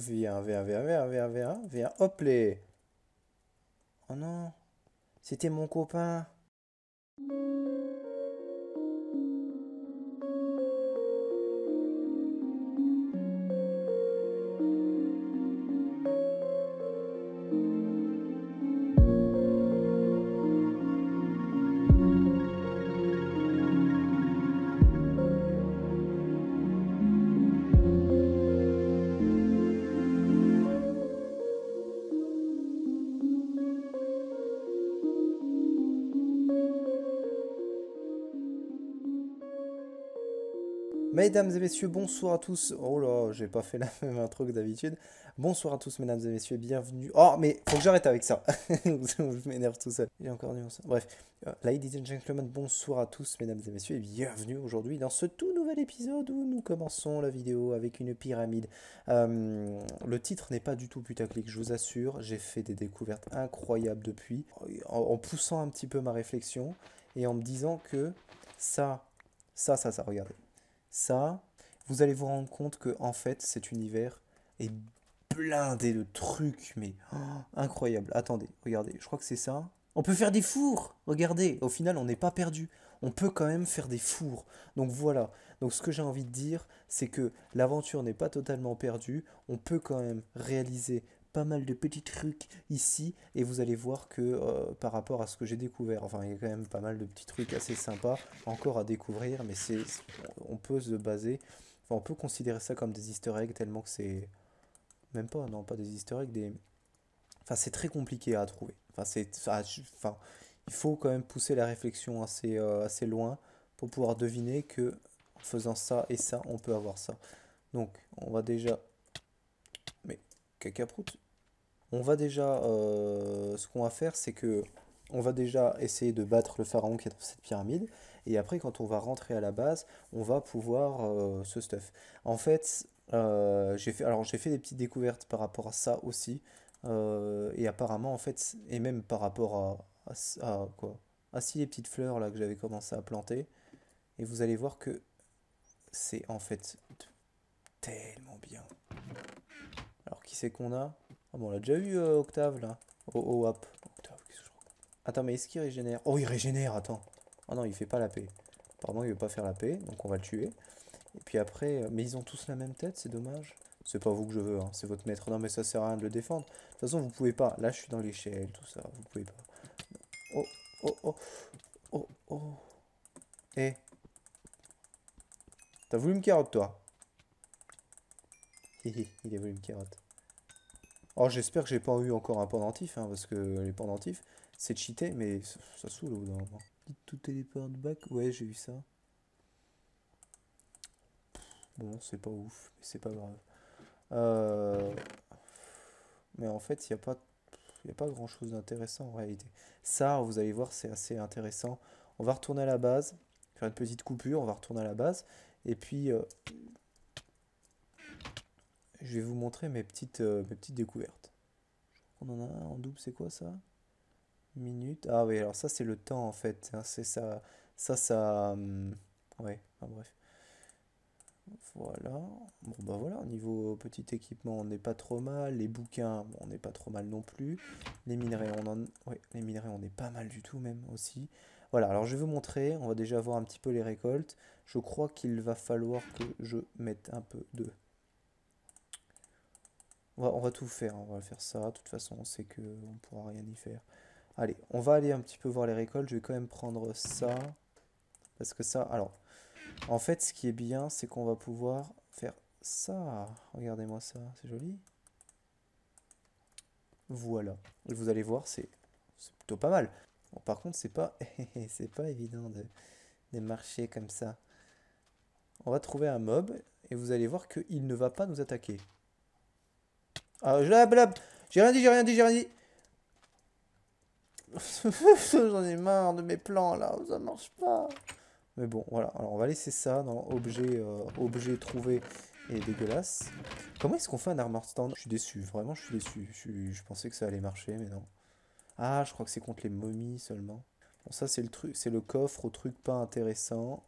V1, V1, V1, V1, V1, V1, V1, hop les. Oh non, c'était mon copain. Mesdames et messieurs, bonsoir à tous. Oh là, j'ai pas fait la même intro que d'habitude. Bonsoir à tous, mesdames et messieurs, bienvenue. Oh, mais faut que j'arrête avec ça. Je m'énerve tout seul. Il y a encore nuance. Bref, ladies and gentlemen, bonsoir à tous, mesdames et messieurs, et bienvenue aujourd'hui dans ce tout nouvel épisode où nous commençons la vidéo avec une pyramide. Le titre n'est pas du tout putaclic, je vous assure. J'ai fait des découvertes incroyables depuis, en poussant un petit peu ma réflexion et en me disant que ça, regardez. Ça, vous allez vous rendre compte que en fait cet univers est blindé de trucs, mais oh, incroyable. Attendez, regardez, je crois que c'est ça. On peut faire des fours, regardez, au final on n'est pas perdu. On peut quand même faire des fours. Donc voilà, donc ce que j'ai envie de dire, c'est que l'aventure n'est pas totalement perdue. On peut quand même réaliser pas mal de petits trucs ici, et vous allez voir que par rapport à ce que j'ai découvert, enfin il y a quand même pas mal de petits trucs assez sympas encore à découvrir, mais c'est, on peut se baser, enfin on peut considérer ça comme des easter eggs tellement que c'est, même pas, non pas des easter eggs, des, enfin c'est très compliqué à trouver, enfin c'est, enfin il faut quand même pousser la réflexion assez, assez loin pour pouvoir deviner que en faisant ça et ça, on peut avoir ça. Donc on va déjà, cacaproute. On va déjà, ce qu'on va faire, c'est que on va déjà essayer de battre le pharaon qui est dans cette pyramide, et après quand on va rentrer à la base, on va pouvoir ce stuff. En fait, j'ai fait des petites découvertes par rapport à ça aussi, et apparemment en fait, et même par rapport à quoi, si les petites fleurs là que j'avais commencé à planter, et vous allez voir que c'est en fait tellement bien. Alors, qui c'est qu'on a? Ah bon, on l'a déjà eu, Octave, là. Oh, hop. Octave, qu'est-ce que je crois? Attends, mais est-ce qu'il régénère? Oh, il régénère, attends. Ah non, il fait pas la paix. Apparemment, il veut pas faire la paix, donc on va le tuer. Et puis après... Mais ils ont tous la même tête, c'est dommage. C'est pas vous que je veux, hein. C'est votre maître. Non, mais ça sert à rien de le défendre. De toute façon, vous pouvez pas. Là, je suis dans l'échelle, tout ça. Vous pouvez pas. Oh, oh, oh. Oh, oh. Eh. T'as voulu me carotte, toi? Il a voulu une carotte. Oh, j'espère que j'ai pas eu encore un pendentif, hein, parce que les pendentifs, c'est cheaté, mais ça saoule au bout d'un moment. Tout téléport back, ouais, j'ai eu ça. Bon, c'est pas ouf, mais c'est pas grave. Mais en fait, il n'y a pas grand chose d'intéressant en réalité. Ça, vous allez voir, c'est assez intéressant. On va retourner à la base, faire une petite coupure, on va retourner à la base, et puis... je vais vous montrer mes petites découvertes. On en a un en double, c'est quoi ça? Minute. Ah oui, alors ça c'est le temps en fait. Hein, c'est ça. Ouais, enfin, bref. Voilà. Bon bah voilà, niveau petit équipement, on n'est pas trop mal. Les bouquins, bon, on n'est pas trop mal non plus. Les minerais, les minerais, on est pas mal du tout même aussi. Voilà, alors je vais vous montrer, on va déjà voir un petit peu les récoltes. Je crois qu'il va falloir que je mette un peu de... On va tout faire, on va faire ça, de toute façon on sait qu'on ne pourra rien y faire. Allez, on va aller un petit peu voir les récoltes, je vais quand même prendre ça. Parce que ça, alors, en fait ce qui est bien c'est qu'on va pouvoir faire ça. Regardez-moi ça, c'est joli. Voilà, vous allez voir, c'est plutôt pas mal. Bon, par contre c'est pas, pas évident de marcher comme ça. On va trouver un mob et vous allez voir qu'il ne va pas nous attaquer. Ah, j'ai rien dit. J'en ai marre de mes plans, là, ça marche pas. Mais bon, voilà, alors on va laisser ça dans objet, objet trouvé et dégueulasse. Comment est-ce qu'on fait un armor stand? Je suis déçu, vraiment, je suis déçu. Je pensais que ça allait marcher, mais non. Ah, je crois que c'est contre les momies seulement. Bon, ça, c'est le truc, c'est le coffre au truc pas intéressant.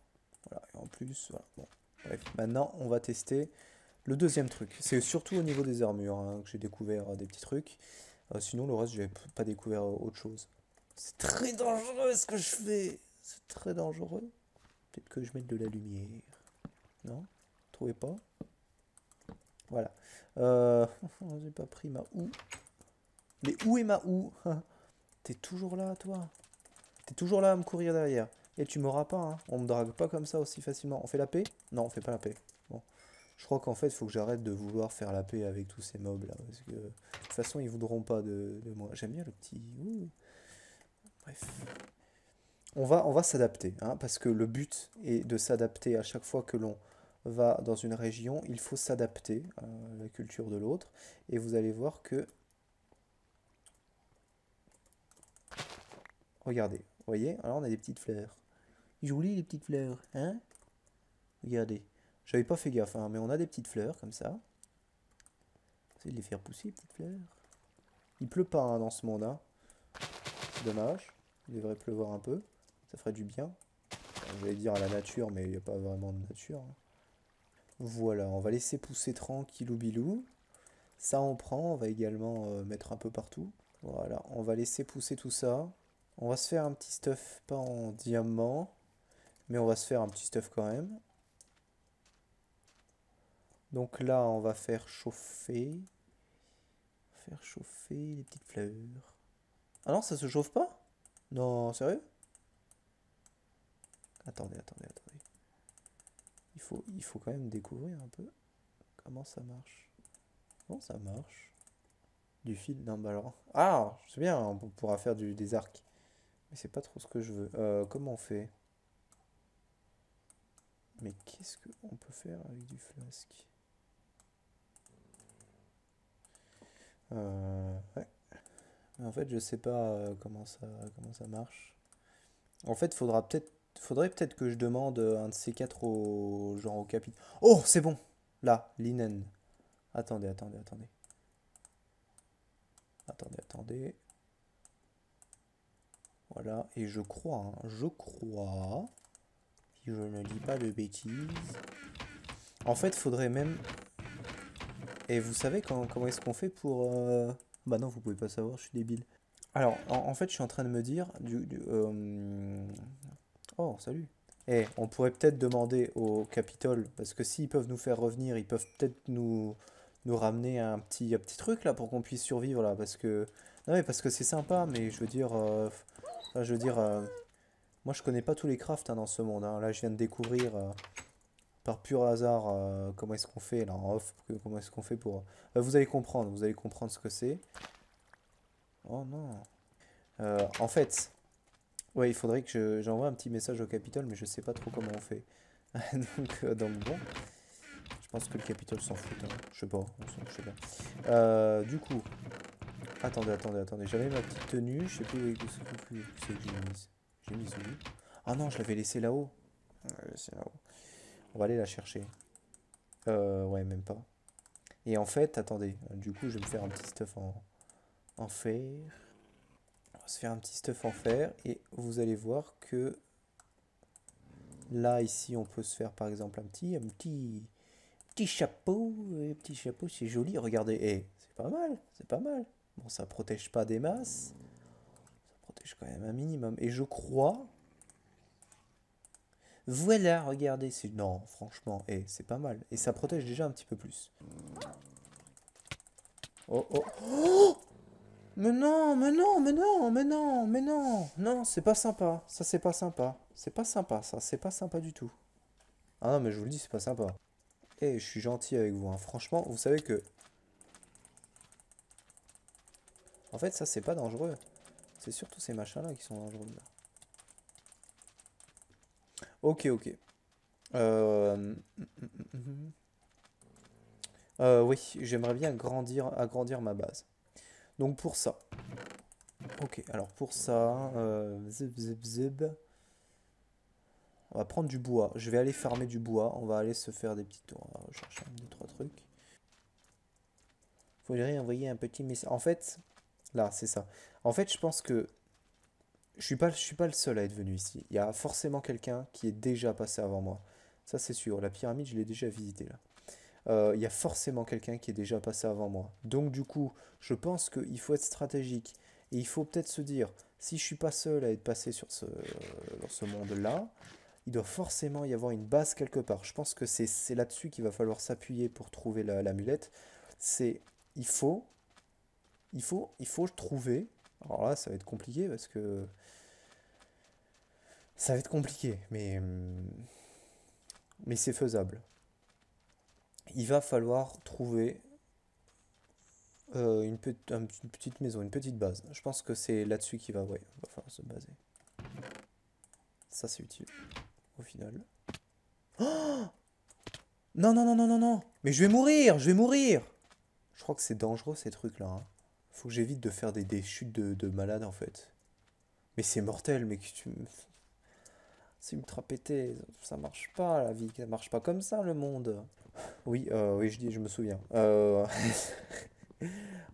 Voilà, et en plus, voilà, bon. Bref, maintenant, on va tester Le deuxième truc, c'est surtout au niveau des armures que j'ai découvert des petits trucs. Sinon, le reste, j'ai pas découvert autre chose. C'est très dangereux ce que je fais. C'est très dangereux. Peut-être que je mette de la lumière. Non? Trouvez pas? Voilà. J'ai pas pris ma houe. Mais où est ma houe? T'es toujours là, toi. T'es toujours là à me courir derrière. Et tu m'auras pas, hein. On me drague pas comme ça aussi facilement. On fait la paix? Non, on fait pas la paix. Bon. Je crois qu'en fait, il faut que j'arrête de vouloir faire la paix avec tous ces mobs là. Parce que de toute façon, ils voudront pas de moi. J'aime bien le petit... Ouh. Bref. On va s'adapter, hein, parce que le but est de s'adapter à chaque fois que l'on va dans une région. Il faut s'adapter à la culture de l'autre. Et vous allez voir que... Regardez, vous voyez, alors on a des petites fleurs. Jolies les petites fleurs, hein? Regardez, j'avais pas fait gaffe, hein, mais on a des petites fleurs comme ça. Essayez de les faire pousser, les petites fleurs. Il pleut pas, hein, dans ce monde, hein. C'est dommage, il devrait pleuvoir un peu. Ça ferait du bien. Enfin, j'allais dire à la nature, mais il n'y a pas vraiment de nature. Hein. Voilà, on va laisser pousser tranquille ou bilou. Ça, on prend. On va également mettre un peu partout. Voilà, on va laisser pousser tout ça. On va se faire un petit stuff, pas en diamant, mais on va se faire un petit stuff quand même. Donc là, on va faire chauffer. Faire chauffer les petites fleurs. Ah non, ça se chauffe pas? Non, sérieux? Attendez. Il faut quand même découvrir un peu comment ça marche. Comment ça marche? Du fil d'un ballon. Ah, c'est bien, on pourra faire des arcs. Mais c'est pas trop ce que je veux. Comment on fait? Mais qu'est-ce qu'on peut faire avec du flasque? Ouais. Mais en fait, je sais pas comment ça marche. En fait, faudrait peut-être que je demande un de ces quatre au capitaine. Oh, c'est bon. Là, linen. Attendez. Voilà, et je crois, hein, si je ne dis pas de bêtises. En fait, faudrait même... Et vous savez comment est-ce qu'on fait pour... Bah non, vous pouvez pas savoir, je suis débile. Alors, en fait, je suis en train de me dire... Oh, salut. Eh, on pourrait peut-être demander au Capitole, parce que s'ils peuvent nous faire revenir, ils peuvent peut-être nous ramener un petit truc là pour qu'on puisse survivre là, parce que non mais parce que c'est sympa, mais je veux dire moi je connais pas tous les crafts, hein, dans ce monde, hein. Là je viens de découvrir par pur hasard comment est-ce qu'on fait là en off, comment est-ce qu'on fait pour vous allez comprendre ce que c'est. Oh non, en fait ouais, il faudrait que j'envoie un petit message au Capitole, mais je sais pas trop comment on fait. donc bon, je pense que le Capitole s'en fout, hein. Je sais pas. Du coup, attendez, j'avais ma petite tenue, je sais plus où c'est que j'ai mis celui. Ah non, je l'avais laissé là-haut. On va aller la chercher. Ouais, même pas. Et en fait, attendez, du coup, je vais me faire un petit stuff en fer. On va se faire un petit stuff en fer, et vous allez voir que là, ici, on peut se faire par exemple un petit chapeau, c'est joli, regardez, c'est pas mal, Bon, ça protège pas des masses, ça protège quand même un minimum, et je crois... Voilà, regardez, non, franchement, c'est pas mal, et ça protège déjà un petit peu plus. Oh, mais non, c'est pas sympa, ça c'est pas sympa du tout. Ah non, mais je vous le dis, c'est pas sympa. Et je suis gentil avec vous, hein. Franchement, vous savez que... En fait, ça, c'est pas dangereux. C'est surtout ces machins-là qui sont dangereux. Ok. Oui, j'aimerais bien agrandir ma base. Donc, pour ça... Ok, alors pour ça... Zip. On va prendre du bois. Je vais aller farmer du bois. On va aller se faire des petits tours. On va rechercher un, deux, trois trucs. Faudrait envoyer un petit message. En fait, là, c'est ça. En fait, je pense que je suis pas le seul à être venu ici. Il y a forcément quelqu'un qui est déjà passé avant moi. Ça, c'est sûr. La pyramide, je l'ai déjà visitée là. il y a forcément quelqu'un qui est déjà passé avant moi. Donc du coup, je pense qu'il faut être stratégique. Et il faut peut-être se dire, si je ne suis pas seul à être passé sur ce monde-là, il doit forcément y avoir une base quelque part. Je pense que c'est là-dessus qu'il va falloir s'appuyer pour trouver l'amulette. Il faut trouver... Alors là, ça va être compliqué parce que... Ça va être compliqué, mais c'est faisable. Il va falloir trouver une petite maison, une petite base. Je pense que c'est là-dessus qu'il va, ouais, va falloir se baser. Ça, c'est utile, au final. Oh non, non, non, non, non, non. Mais je vais mourir, je vais mourir. Je crois que c'est dangereux, ces trucs-là. Hein. Faut que j'évite de faire des chutes de malade, en fait. Mais c'est mortel, mais que tu... C'est ultra pété, ça marche pas la vie, ça marche pas comme ça le monde. Oui, oui je me souviens.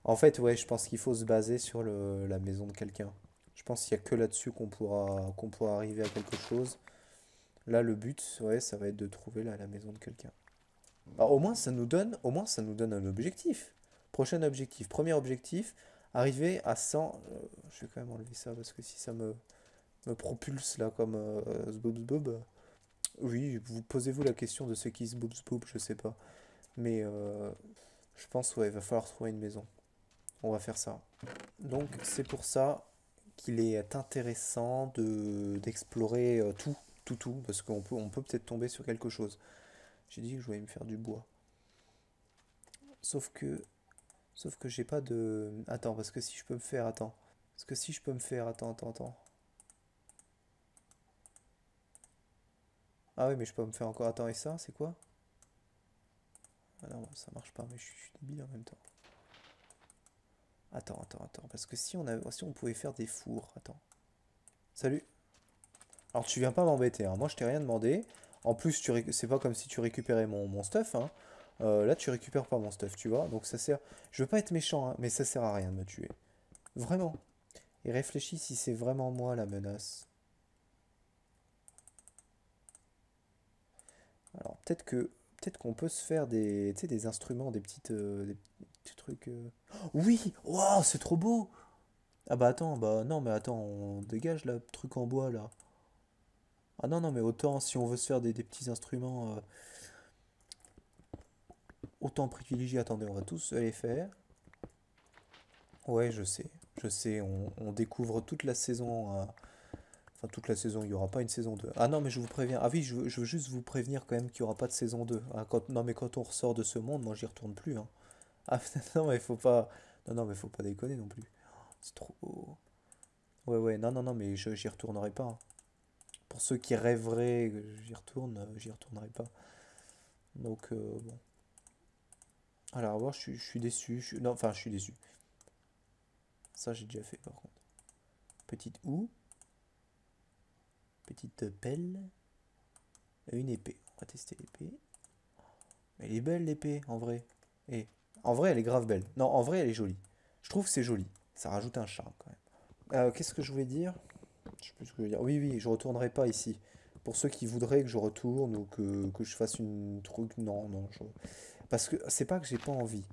En fait, ouais, je pense qu'il faut se baser sur la maison de quelqu'un. Je pense qu'il n'y a que là-dessus qu'on pourra arriver à quelque chose. Là, le but, ouais, ça va être de trouver la maison de quelqu'un. Au moins, ça nous donne un objectif. Prochain objectif, premier objectif, arriver à 100... je vais quand même enlever ça parce que si ça me propulse là comme zboub. Oui, vous posez-vous la question de ce qui zboub, je sais pas. Mais je pense, ouais, il va falloir trouver une maison. On va faire ça. Donc, c'est pour ça qu'il est intéressant d'explorer tout, parce qu'on peut peut-être tomber sur quelque chose. J'ai dit que je voulais me faire du bois. Sauf que j'ai pas de... Attends, parce que si je peux me faire... Attends. Parce que si je peux me faire... Attends. Ah oui, mais je peux me faire encore... Attends, et ça, c'est quoi? Ah non, ça marche pas, mais je suis débile en même temps. Attends. Parce que si on pouvait faire des fours... Attends. Salut. Alors, tu viens pas m'embêter, hein. Moi, je t'ai rien demandé. En plus, c'est pas comme si tu récupérais mon stuff, hein. Là, tu récupères pas mon stuff, tu vois. Donc, ça sert... Je veux pas être méchant, hein, mais ça sert à rien de me tuer. Vraiment. Et réfléchis si c'est vraiment moi, la menace. Alors peut-être qu'on peut se faire des instruments, des petits trucs. Oui, waouh, c'est trop beau. Ah bah attends, on dégage le truc en bois là. Ah non, mais autant si on veut se faire des petits instruments, autant privilégier. Attendez, on va tous les faire. Ouais, je sais, on découvre toute la saison. Enfin, toute la saison, il n'y aura pas une saison 2. Ah non, mais je vous préviens. Ah oui, je veux juste vous prévenir quand même qu'il n'y aura pas de saison 2. Ah, quand on ressort de ce monde, moi, j'y retourne plus. Hein. Ah non, mais faut pas... Non, mais faut pas déconner non plus. C'est trop... Ouais, non, mais j'y retournerai pas. Hein. Pour ceux qui rêveraient que j'y retournerai pas. Donc, bon. Alors, voir, je suis déçu. Non, enfin, je suis déçu. Ça, j'ai déjà fait, par contre. Petite houe. Petite pelle, une épée. On va tester l'épée. Elle est belle l'épée, en vrai. Et en vrai, elle est grave belle. Non, en vrai, elle est jolie. Je trouve que c'est joli. Ça rajoute un charme quand même. Qu'est-ce que je voulais dire? Je sais plus ce que je voulais dire. Oui, je retournerai pas ici. Pour ceux qui voudraient que je retourne ou que je fasse une truc, non. Parce que c'est pas que j'ai pas envie.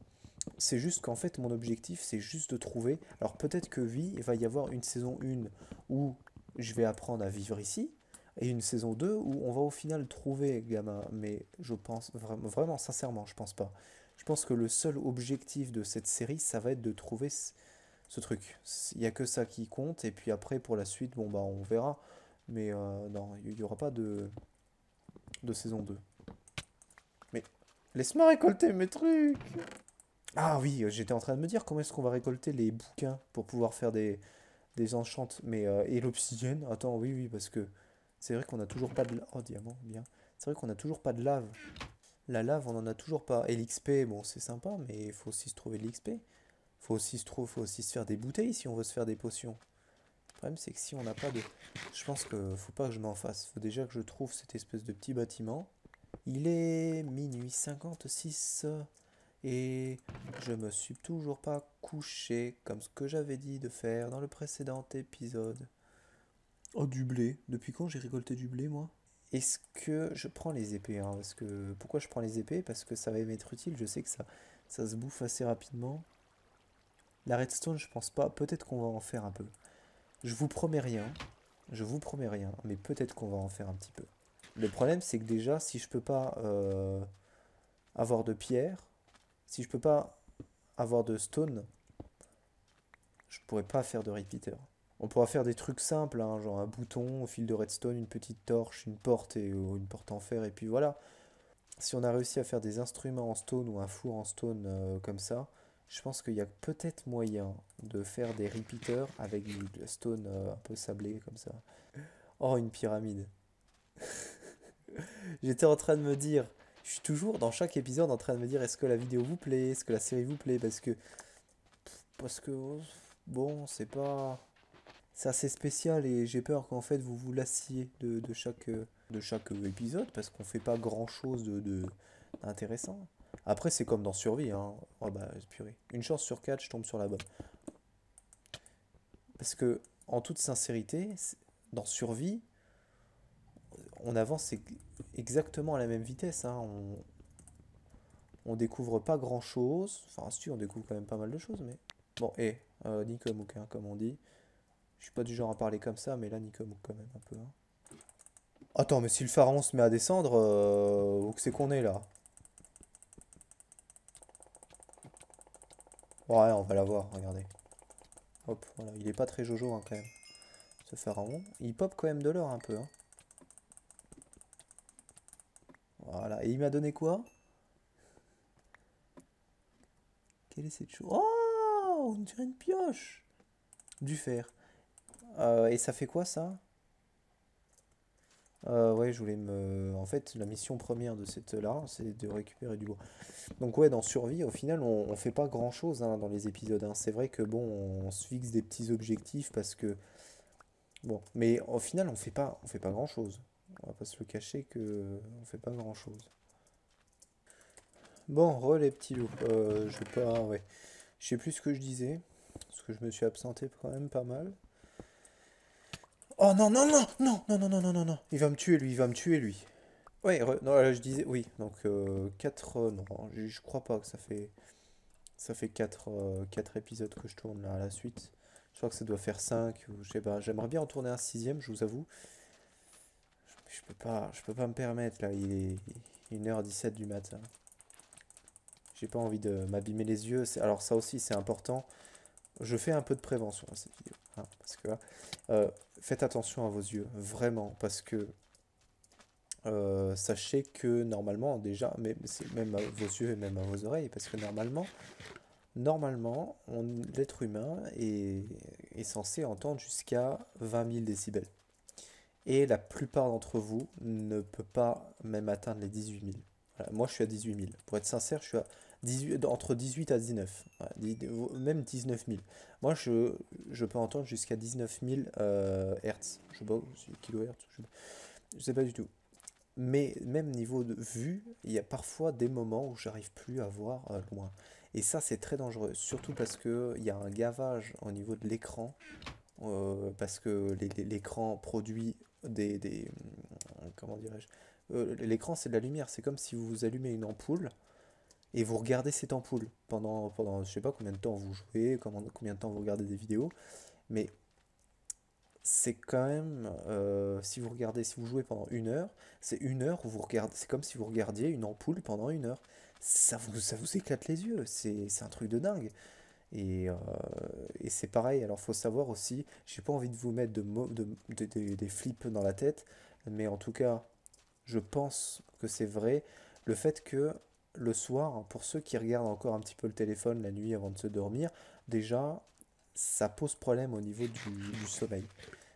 C'est juste qu'en fait, mon objectif, c'est juste de trouver. Alors peut-être que oui, il va y avoir une saison 1 où je vais apprendre à vivre ici, et une saison 2 où on va au final trouver Gama, mais je pense, vraiment sincèrement, je pense pas. Je pense que le seul objectif de cette série, ça va être de trouver ce truc. Il n'y a que ça qui compte, et puis après, pour la suite, bon bah on verra, mais non, il n'y aura pas de saison 2. Mais laisse-moi récolter mes trucs. Ah oui, j'étais en train de me dire comment est-ce qu'on va récolter les bouquins pour pouvoir faire des enchantes, mais et l'obsidienne, attends, oui, parce que c'est vrai qu'on a toujours pas de... Oh, diamant, bien. C'est vrai qu'on a toujours pas de lave. La lave, on en a toujours pas. Et l'XP, bon, c'est sympa, mais il faut aussi se trouver de l'XP. Faut aussi se faire des bouteilles si on veut se faire des potions. Le problème, c'est que si on n'a pas de... Je pense que faut pas que je m'en fasse. Faut déjà que je trouve cette espèce de petit bâtiment. Il est minuit 56... Et je me suis toujours pas couché comme ce que j'avais dit de faire dans le précédent épisode. Oh, du blé. Depuis quand j'ai récolté du blé, moi? Est-ce que je prends les épées hein, parce que... Pourquoi je prends les épées? Parce que ça va m'être utile, je sais que ça se bouffe assez rapidement. La redstone, je pense pas. Peut-être qu'on va en faire un peu. Je vous promets rien, mais peut-être qu'on va en faire un petit peu. Le problème, c'est que déjà, si je peux pas avoir de pierre, si je peux pas avoir de stone, je pourrais pas faire de repeater. On pourra faire des trucs simples, hein, genre un bouton, au fil de redstone, une petite torche, une porte et une porte en fer, et puis voilà. Si on a réussi à faire des instruments en stone ou un four en stone comme ça, je pense qu'il y a peut-être moyen de faire des repeaters avec du stone un peu sablé comme ça. Oh, une pyramide. J'étais en train de me dire, je suis toujours dans chaque épisode en train de me dire est-ce que la vidéo vous plaît, est-ce que la série vous plaît, parce que bon, c'est pas... C'est assez spécial et j'ai peur qu'en fait vous vous lassiez de chaque épisode parce qu'on fait pas grand chose d'intéressant. Après c'est comme dans Survie, hein. Oh bah purée. Une chance sur 4 je tombe sur la bonne. Parce que en toute sincérité, dans Survie, on avance exactement à la même vitesse. Hein. On découvre pas grand chose. Enfin si, on découvre quand même pas mal de choses, mais. Bon et ni comme aucun, comme on dit. Je suis pas du genre à parler comme ça, mais là, Nicomo, quand même, un peu. Hein. Attends, mais si le pharaon se met à descendre, où c'est qu'on est, là? Ouais, on va l'avoir, regardez. Hop, voilà, il est pas très jojo, hein, quand même. Ce pharaon, il pop quand même de l'or, un peu. Hein. Voilà, et il m'a donné quoi? Quelle est cette chose? Oh, on dirait une pioche! Du fer. Et ça fait quoi ça? Ouais, je voulais me... En fait, la mission première de cette là, c'est de récupérer du bois. Donc ouais, dans Survie, au final, on fait pas grand-chose hein, dans les épisodes. Hein. C'est vrai que bon, on se fixe des petits objectifs parce que... Bon, mais au final, on fait pas grand-chose. On va pas se le cacher que on fait pas grand-chose. Bon, re les petits loups. Je vais pas... Ouais. Je sais plus ce que je disais. Parce que je me suis absenté quand même pas mal. Oh non, non, non, non, non, non, non, non, non, non. Il va me tuer, lui, il va me tuer, lui. Ouais, non, là, je disais, oui, donc 4, non, je crois pas que ça fait 4 épisodes que je tourne là à la suite. Je crois que ça doit faire 5, ou je sais pas, j'aimerais bien en tourner un 6e, je vous avoue. Je peux pas me permettre, là, il est 1h17 du matin. J'ai pas envie de m'abîmer les yeux, alors ça aussi, c'est important. Je fais un peu de prévention à cette vidéo, hein, parce que faites attention à vos yeux, vraiment, parce que sachez que normalement, déjà, même à vos yeux et même à vos oreilles, parce que normalement, l'être humain est censé entendre jusqu'à 20 000 décibels. Et la plupart d'entre vous ne peut pas même atteindre les 18 000. Voilà, moi, je suis à 18 000. Pour être sincère, je suis à... entre 18 à 19, même 19 000. Moi, je peux entendre jusqu'à 19 000 Hertz. Je sais pas, kilohertz, je sais pas du tout. Mais même niveau de vue, il y a parfois des moments où j'arrive plus à voir loin. Et ça, c'est très dangereux, surtout parce qu'il y a un gavage au niveau de l'écran, parce que l'écran produit des comment dirais-je, l'écran, c'est de la lumière. C'est comme si vous allumez une ampoule. Et vous regardez cette ampoule pendant je sais pas combien de temps vous jouez, combien de temps vous regardez des vidéos. Mais c'est quand même, si vous jouez pendant 1 heure, c'est 1 heure où vous regardez, c'est comme si vous regardiez une ampoule pendant 1 heure. Ça vous éclate les yeux, c'est un truc de dingue. Et c'est pareil, alors faut savoir aussi, j'ai pas envie de vous mettre des flips dans la tête, mais en tout cas, je pense que c'est vrai, le fait que... Le soir, pour ceux qui regardent encore un petit peu le téléphone la nuit avant de se dormir, déjà, ça pose problème au niveau du sommeil.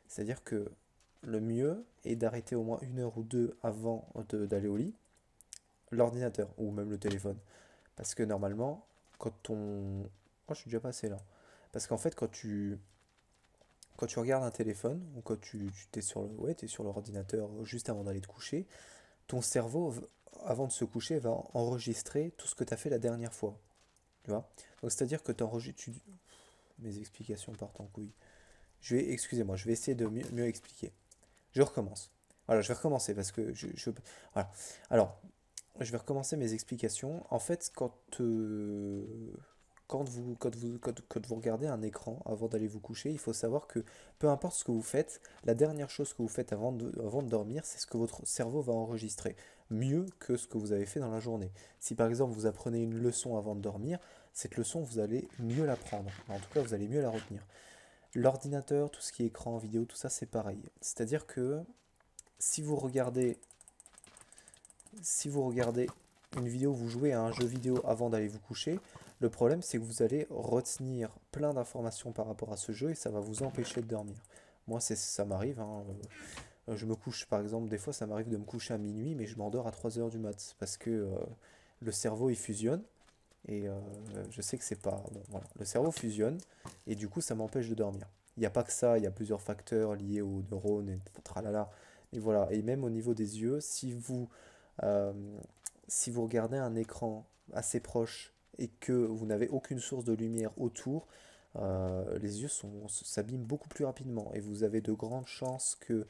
C'est-à-dire que le mieux est d'arrêter au moins 1 heure ou 2 avant d'aller au lit, l'ordinateur ou même le téléphone. Parce que normalement, quand on... Oh, je suis déjà passé là. Parce qu'en fait, quand tu regardes un téléphone ou quand tu es sur l'ordinateur juste avant d'aller te coucher, ton cerveau... avant de se coucher, va enregistrer tout ce que tu as fait la dernière fois. Tu vois? Donc, c'est-à-dire que tu... Mes explications partent en couille. Excusez-moi, je vais essayer de mieux expliquer. Je recommence. Voilà, je vais recommencer parce que je voilà. Alors, je vais recommencer mes explications. En fait, quand vous regardez un écran avant d'aller vous coucher, il faut savoir que peu importe ce que vous faites, la dernière chose que vous faites avant de dormir, c'est ce que votre cerveau va enregistrer, mieux que ce que vous avez fait dans la journée. Si par exemple vous apprenez une leçon avant de dormir, cette leçon vous allez mieux l'apprendre, en tout cas vous allez mieux la retenir. L'ordinateur, tout ce qui est écran, vidéo, tout ça c'est pareil. C'est-à-dire que si vous regardez une vidéo, vous jouez à un jeu vidéo avant d'aller vous coucher, le problème c'est que vous allez retenir plein d'informations par rapport à ce jeu et ça va vous empêcher de dormir. Moi ça m'arrive, hein. Je me couche par exemple, des fois ça m'arrive de me coucher à minuit mais je m'endors à 3 h du mat parce que le cerveau il fusionne et je sais que c'est pas... Bon, voilà. Le cerveau fusionne et du coup ça m'empêche de dormir. Il n'y a pas que ça, il y a plusieurs facteurs liés aux neurones et tralala. Et voilà, et même au niveau des yeux, si vous regardez un écran assez proche et que vous n'avez aucune source de lumière autour, les yeux s'abîment beaucoup plus rapidement et vous avez de grandes chances que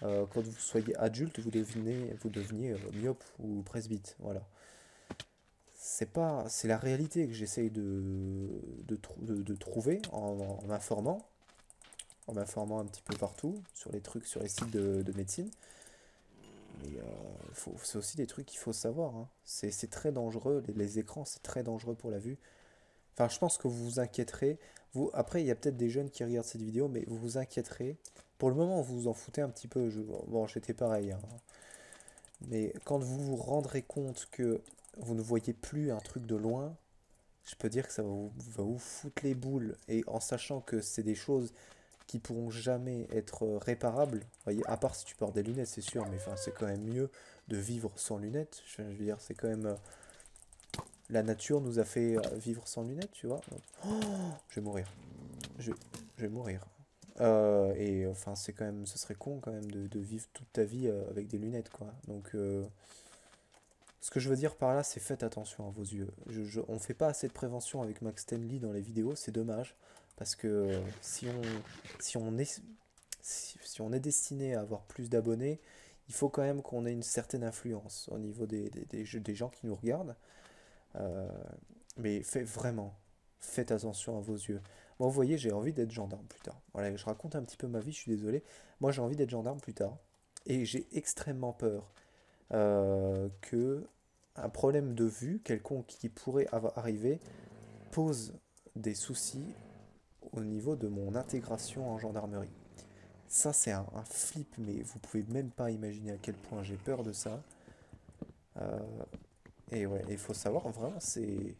quand vous soyez adulte, vous deveniez myope ou presbyte. Voilà. C'est la réalité que j'essaye de trouver en m'informant, un petit peu partout, sur les sites de médecine. Mais c'est aussi des trucs qu'il faut savoir, hein. C'est très dangereux, les écrans, c'est très dangereux pour la vue. Enfin, je pense que vous vous inquiéterez. Vous, après, il y a peut-être des jeunes qui regardent cette vidéo, mais vous vous inquiéterez. Pour le moment, vous vous en foutez un petit peu. Bon, j'étais pareil, hein. Mais quand vous vous rendrez compte que vous ne voyez plus un truc de loin, je peux dire que ça va vous foutre les boules. Et en sachant que c'est des choses qui pourront jamais être réparables, voyez, à part si tu portes des lunettes, c'est sûr, mais enfin c'est quand même mieux de vivre sans lunettes. Je veux dire, c'est quand même la nature nous a fait vivre sans lunettes, tu vois. Oh, je vais mourir, je vais mourir. Et enfin c'est quand même, ce serait con quand même de vivre toute ta vie avec des lunettes, quoi. Donc ce que je veux dire par là, c'est faites attention à vos yeux. On fait pas assez de prévention avec Maxtenly dans les vidéos, c'est dommage. Parce que si on est destiné à avoir plus d'abonnés, il faut quand même qu'on ait une certaine influence au niveau des gens qui nous regardent. Mais faites attention à vos yeux. Moi, vous voyez, j'ai envie d'être gendarme plus tard. Voilà, je raconte un petit peu ma vie, je suis désolé. Moi, j'ai envie d'être gendarme plus tard. Et j'ai extrêmement peur qu'un problème de vue, quelconque qui pourrait arriver, pose des soucis au niveau de mon intégration en gendarmerie. Ça c'est un flip, mais vous pouvez même pas imaginer à quel point j'ai peur de ça. Et ouais, il faut savoir vraiment c'est...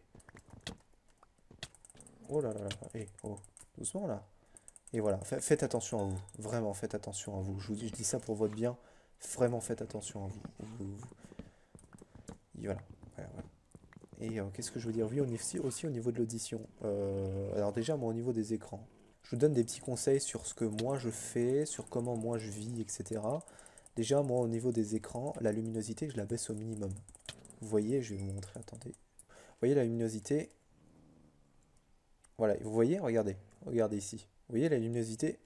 Oh là là là, et oh, doucement là. Et voilà, faites attention à vous, vraiment faites attention à vous. Je dis ça pour votre bien, vraiment faites attention à vous. Et voilà, voilà. Et qu'est-ce que je veux dire? Oui, aussi au niveau de l'audition. Alors déjà, moi, au niveau des écrans, je vous donne des petits conseils sur ce que moi je fais, sur comment moi je vis, etc. Déjà, moi, au niveau des écrans, la luminosité, je la baisse au minimum. Vous voyez, je vais vous montrer, attendez. Vous voyez la luminosité? Voilà, vous voyez, regardez ici. Vous voyez, la luminosité,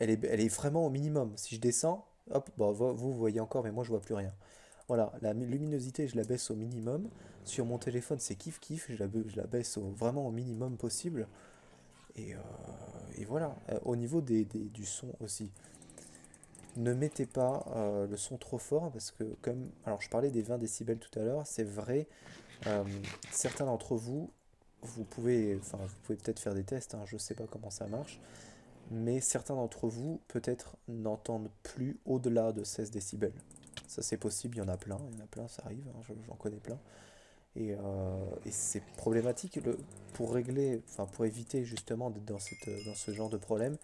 elle est vraiment au minimum. Si je descends, hop, bon, vous voyez encore, mais moi, je vois plus rien. Voilà, la luminosité, je la baisse au minimum. Sur mon téléphone, c'est kiff-kiff, je la baisse vraiment au minimum possible. Et voilà, au niveau du son aussi. Ne mettez pas le son trop fort, parce que comme... Alors, je parlais des 20 décibels tout à l'heure, c'est vrai. Certains d'entre vous, vous pouvez peut-être faire des tests, hein, je sais pas comment ça marche. Mais certains d'entre vous, peut-être, n'entendent plus au-delà de 16 décibels. Ça c'est possible, il y en a plein, ça arrive, hein, j'en connais plein. Et c'est problématique. Pour éviter justement d'être dans ce genre de problème,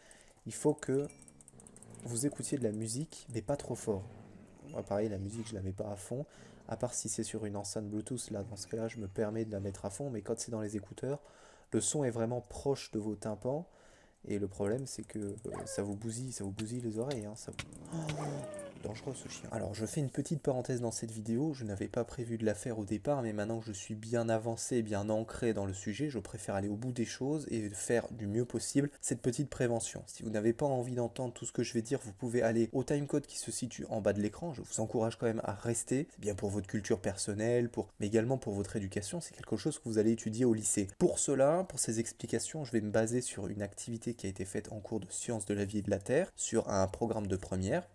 il faut que vous écoutiez de la musique, mais pas trop fort. Moi, pareil, la musique, je la mets pas à fond, à part si c'est sur une enceinte Bluetooth, là, dans ce cas-là, je me permets de la mettre à fond, mais quand c'est dans les écouteurs, le son est vraiment proche de vos tympans, et le problème, c'est que ça vous bousille les oreilles, hein, ça... Oh, Dangereux ce chien. Alors je fais une petite parenthèse dans cette vidéo, je n'avais pas prévu de la faire au départ, mais maintenant que je suis bien avancé et bien ancré dans le sujet, je préfère aller au bout des choses et faire du mieux possible cette petite prévention. Si vous n'avez pas envie d'entendre tout ce que je vais dire, vous pouvez aller au timecode qui se situe en bas de l'écran, je vous encourage quand même à rester, c'est bien pour votre culture personnelle, mais également pour votre éducation, c'est quelque chose que vous allez étudier au lycée. Pour cela, pour ces explications, je vais me baser sur une activité qui a été faite en cours de sciences de la vie et de la terre, sur un programme de première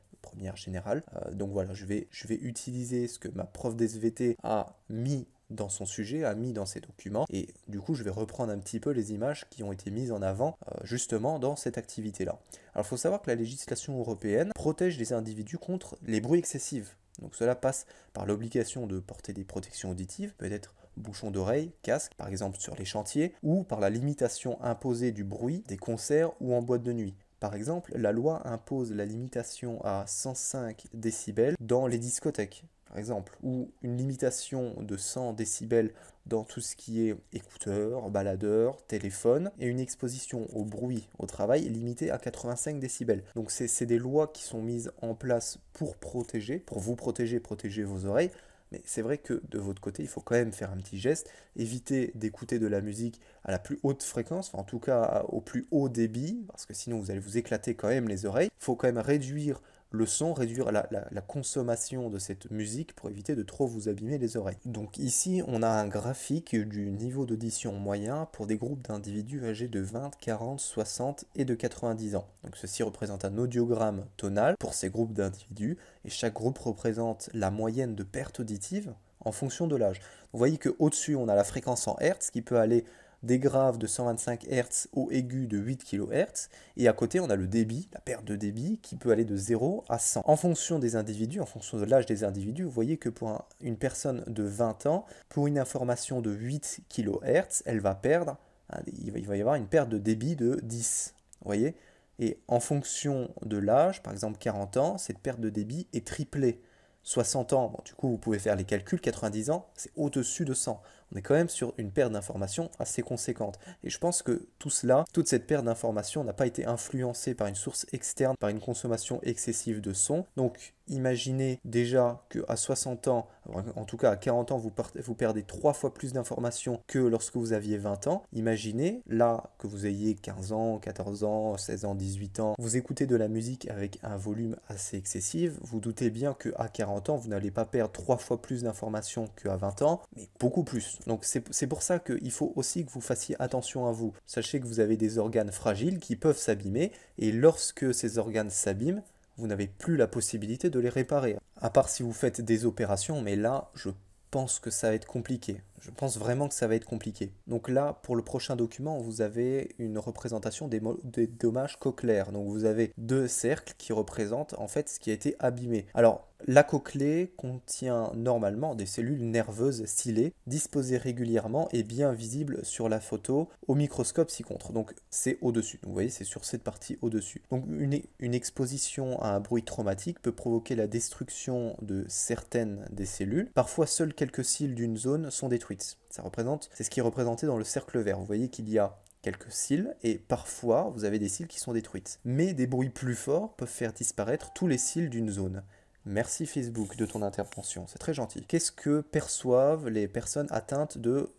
générale. Donc voilà, je vais utiliser ce que ma prof d'SVT a mis dans son sujet, a mis dans ses documents, et du coup je vais reprendre un petit peu les images qui ont été mises en avant justement dans cette activité là. Alors il faut savoir que la législation européenne protège les individus contre les bruits excessifs. Donc cela passe par l'obligation de porter des protections auditives, peut-être bouchons d'oreilles, casque, par exemple sur les chantiers, ou par la limitation imposée du bruit des concerts ou en boîte de nuit. Par exemple, la loi impose la limitation à 105 décibels dans les discothèques, par exemple, ou une limitation de 100 décibels dans tout ce qui est écouteurs, baladeurs, téléphone, et une exposition au bruit au travail limitée à 85 décibels. Donc c'est des lois qui sont mises en place pour protéger, pour vous protéger, protéger vos oreilles. Mais c'est vrai que de votre côté, il faut quand même faire un petit geste, éviter d'écouter de la musique à la plus haute fréquence, enfin en tout cas au plus haut débit, parce que sinon vous allez vous éclater quand même les oreilles. Il faut quand même réduire le son, réduire la consommation de cette musique pour éviter de trop vous abîmer les oreilles. Donc ici, on a un graphique du niveau d'audition moyen pour des groupes d'individus âgés de 20, 40, 60 et de 90 ans. Donc ceci représente un audiogramme tonal pour ces groupes d'individus, et chaque groupe représente la moyenne de perte auditive en fonction de l'âge. Vous voyez qu'au-dessus, on a la fréquence en Hertz qui peut aller des graves de 125 Hz au aigu de 8 kHz, et à côté on a le débit, la perte de débit, qui peut aller de 0 à 100. En fonction des individus, en fonction de l'âge des individus, vous voyez que pour une personne de 20 ans, pour une information de 8 kHz, elle va perdre, il va y avoir une perte de débit de 10, vous voyez. Et en fonction de l'âge, par exemple 40 ans, cette perte de débit est triplée. 60 ans, bon, du coup vous pouvez faire les calculs, 90 ans, c'est au-dessus de 100. On est quand même sur une perte d'information assez conséquente. Et je pense que tout cela, toute cette perte d'information n'a pas été influencée par une source externe, par une consommation excessive de son. Donc imaginez déjà qu'à 60 ans, en tout cas à 40 ans, vous perdez 3 fois plus d'informations que lorsque vous aviez 20 ans. Imaginez là que vous ayez 15 ans, 14 ans, 16 ans, 18 ans, vous écoutez de la musique avec un volume assez excessif. Vous doutez bien qu'à 40 ans, vous n'allez pas perdre 3 fois plus d'informations qu'à 20 ans, mais beaucoup plus. Donc c'est pour ça qu'il faut aussi que vous fassiez attention à vous. Sachez que vous avez des organes fragiles qui peuvent s'abîmer, et lorsque ces organes s'abîment, vous n'avez plus la possibilité de les réparer. À part si vous faites des opérations, mais là, je pense que ça va être compliqué. Je pense vraiment que ça va être compliqué. Donc là, pour le prochain document, vous avez une représentation des dommages cochléaires. Donc vous avez deux cercles qui représentent en fait ce qui a été abîmé. Alors, la cochlée contient normalement des cellules nerveuses ciliées, disposées régulièrement et bien visibles sur la photo au microscope ci-contre. Donc c'est au-dessus. Vous voyez, c'est sur cette partie au-dessus. Donc une exposition à un bruit traumatique peut provoquer la destruction de certaines des cellules. Parfois, seuls quelques cils d'une zone sont détruits. Ça représente, c'est ce qui est représenté dans le cercle vert. Vous voyez qu'il y a quelques cils, et parfois vous avez des cils qui sont détruites. Mais des bruits plus forts peuvent faire disparaître tous les cils d'une zone. Merci Facebook de ton intervention, c'est très gentil. Qu'est-ce que perçoivent les personnes atteintes de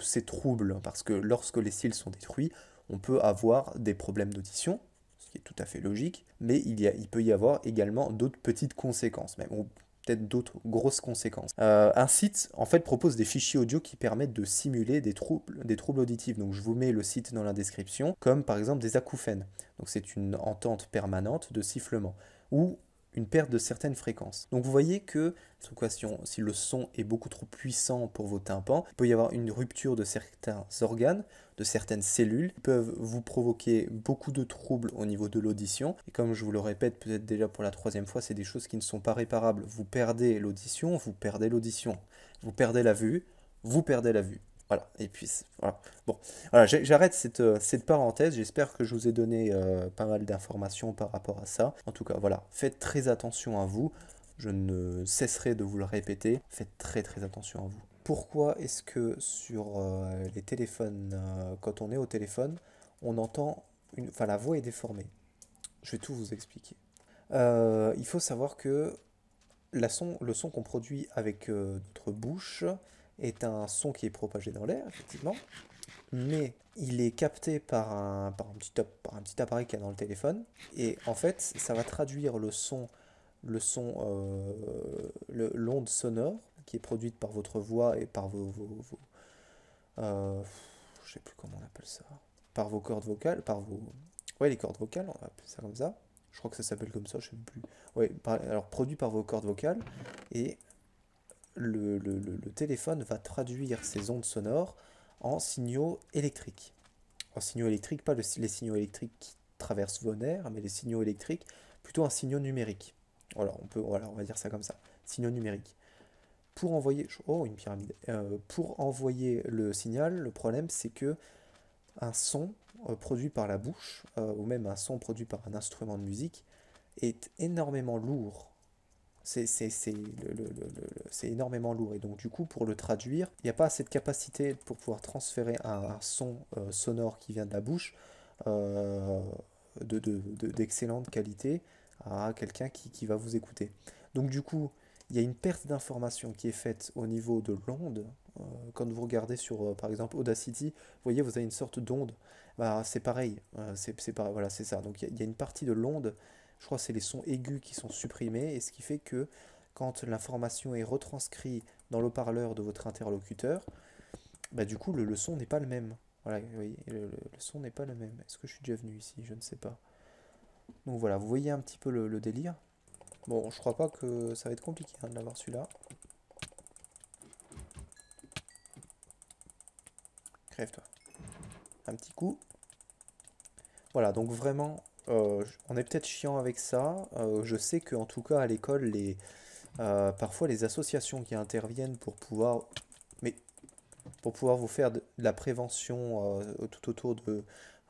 ces troubles? Parce que lorsque les cils sont détruits, on peut avoir des problèmes d'audition, ce qui est tout à fait logique, mais il peut y avoir également d'autres petites conséquences, même peut-être d'autres grosses conséquences. Un site en fait propose des fichiers audio qui permettent de simuler des troubles auditifs. Donc je vous mets le site dans la description, comme par exemple des acouphènes. Donc c'est une entente permanente de sifflement ou une perte de certaines fréquences. Donc vous voyez que, sous question, si le son est beaucoup trop puissant pour vos tympans, il peut y avoir une rupture de certains organes, de certaines cellules, qui peuvent vous provoquer beaucoup de troubles au niveau de l'audition. Et comme je vous le répète peut-être déjà pour la troisième fois, c'est des choses qui ne sont pas réparables. Vous perdez l'audition, vous perdez l'audition. Vous perdez la vue, vous perdez la vue. Voilà, et puis voilà. Bon, voilà, j'arrête cette parenthèse. J'espère que je vous ai donné pas mal d'informations par rapport à ça. En tout cas, voilà, faites très attention à vous. Je ne cesserai de vous le répéter. Faites très attention à vous. Pourquoi est-ce que sur les téléphones, quand on est au téléphone, on entend la voix est déformée? Je vais tout vous expliquer. Il faut savoir que le son qu'on produit avec notre bouche est un son qui est propagé dans l'air, effectivement, mais il est capté par un petit appareil qu'il y a dans le téléphone, et en fait, ça va traduire l'onde sonore qui est produite par votre voix et par je sais plus comment on appelle ça, par vos cordes vocales, ouais, les cordes vocales, on appelle ça comme ça. Je crois que ça s'appelle comme ça, je sais plus. Ouais, alors produit par vos cordes vocales, et le téléphone va traduire ces ondes sonores en signaux électriques. En signaux électriques, pas les signaux électriques qui traversent vos nerfs, mais les signaux électriques, plutôt un signaux numérique. Voilà, on va dire ça comme ça, signaux numériques. Pour envoyer, oh, une pyramide. Pour envoyer le signal, le problème c'est que un son produit par la bouche, ou même un son produit par un instrument de musique, est énormément lourd. C'est énormément lourd, et donc du coup, pour le traduire, il n'y a pas assez de capacité pour pouvoir transférer un son sonore qui vient de la bouche d'excellente qualité à quelqu'un qui va vous écouter. Donc du coup, il y a une perte d'information qui est faite au niveau de l'onde. Quand vous regardez sur, par exemple, Audacity, vous voyez, vous avez une sorte d'onde. Bah, c'est pareil, voilà, c'est ça. Donc, il y a une partie de l'onde, je crois que c'est les sons aigus qui sont supprimés, et ce qui fait que quand l'information est retranscrite dans le haut-parleur de votre interlocuteur, bah, du coup, le son n'est pas le même. Voilà, oui, le son n'est pas le même. Est-ce que je suis déjà venu ici? Je ne sais pas. Donc, voilà, vous voyez un petit peu le délire. Bon, je crois pas que ça va être compliqué hein, de l'avoir celui-là. Crève-toi. Un petit coup. Voilà, donc vraiment, on est peut-être chiant avec ça. Je sais qu'en tout cas, à l'école, parfois les associations qui interviennent pour pouvoir vous faire de la prévention tout autour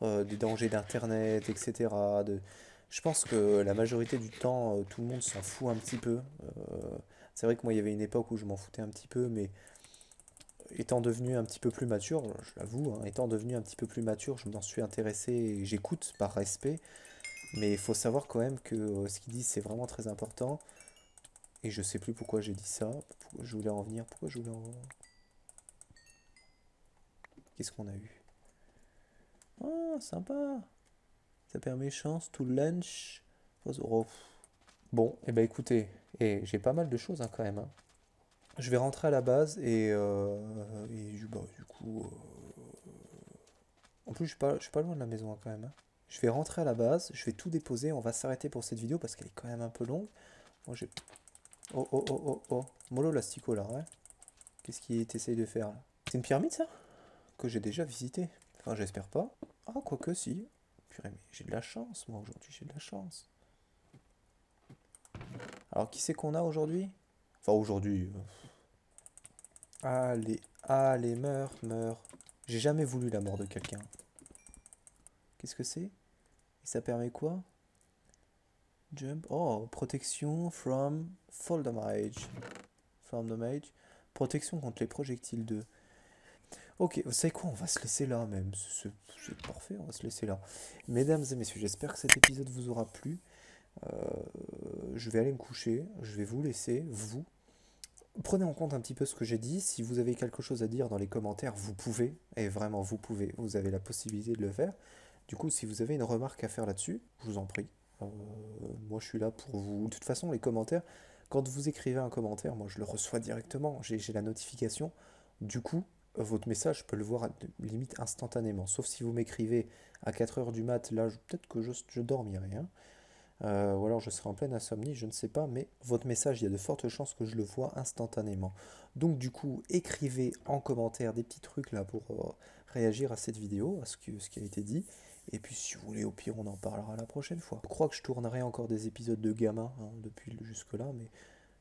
des dangers d'Internet, etc. Je pense que la majorité du temps, tout le monde s'en fout un petit peu. C'est vrai que moi, il y avait une époque où je m'en foutais un petit peu, mais... étant devenu un petit peu plus mature, je l'avoue, hein, je m'en suis intéressé et j'écoute par respect. Mais il faut savoir quand même que ce qu'ils disent, c'est vraiment très important. Et je sais plus pourquoi j'ai dit ça, pourquoi je voulais en venir, Qu'est-ce qu'on a eu? Oh, sympa! Ça permet chance, tout lunch. Bon, et ben écoutez, et j'ai pas mal de choses hein, quand même. Hein. Je vais rentrer à la base en plus je suis pas loin de la maison hein, quand même. Hein. Je vais rentrer à la base, je vais tout déposer, on va s'arrêter pour cette vidéo parce qu'elle est quand même un peu longue. Moi j'ai... Molo l'astico là, ouais. Qu'est-ce qu'il t'essaye de faire là? C'est une pyramide ça? Que j'ai déjà visité. Enfin j'espère pas. Ah quoique si. Purée mais j'ai de la chance moi aujourd'hui, j'ai de la chance. Alors qui c'est qu'on a aujourd'hui? Enfin, aujourd'hui... Allez, allez, meurs, meurs. J'ai jamais voulu la mort de quelqu'un. Qu'est-ce que c'est? Et ça permet quoi? Jump. Oh, protection from fall damage. Protection contre les projectiles 2. Ok, vous savez quoi? On va se laisser là même. C'est parfait, on va se laisser là. Mesdames et messieurs, j'espère que cet épisode vous aura plu. Je vais aller me coucher. Je vais vous laisser, vous. Prenez en compte un petit peu ce que j'ai dit. Si vous avez quelque chose à dire dans les commentaires, vous pouvez, et vraiment vous pouvez, vous avez la possibilité de le faire. Du coup, si vous avez une remarque à faire là-dessus, je vous en prie. Moi, je suis là pour vous. De toute façon, les commentaires, quand vous écrivez un commentaire, moi, je le reçois directement. J'ai la notification. Du coup, votre message, je peux le voir limite instantanément. Sauf si vous m'écrivez à 4 h du mat, là, peut-être que je dormirai. Hein. Ou alors je serai en pleine insomnie, je ne sais pas, mais votre message, il y a de fortes chances que je le vois instantanément. Donc du coup, écrivez en commentaire des petits trucs là pour réagir à cette vidéo, à ce qui a été dit. Et puis si vous voulez, au pire, on en parlera la prochaine fois. Je crois que je tournerai encore des épisodes de Gama hein, jusque-là,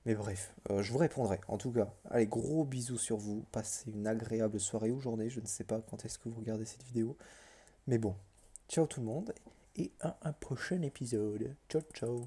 mais bref, je vous répondrai. En tout cas, allez, gros bisous sur vous, passez une agréable soirée ou journée, je ne sais pas quand est-ce que vous regardez cette vidéo. Mais bon, ciao tout le monde. Et à un prochain épisode. Ciao, ciao.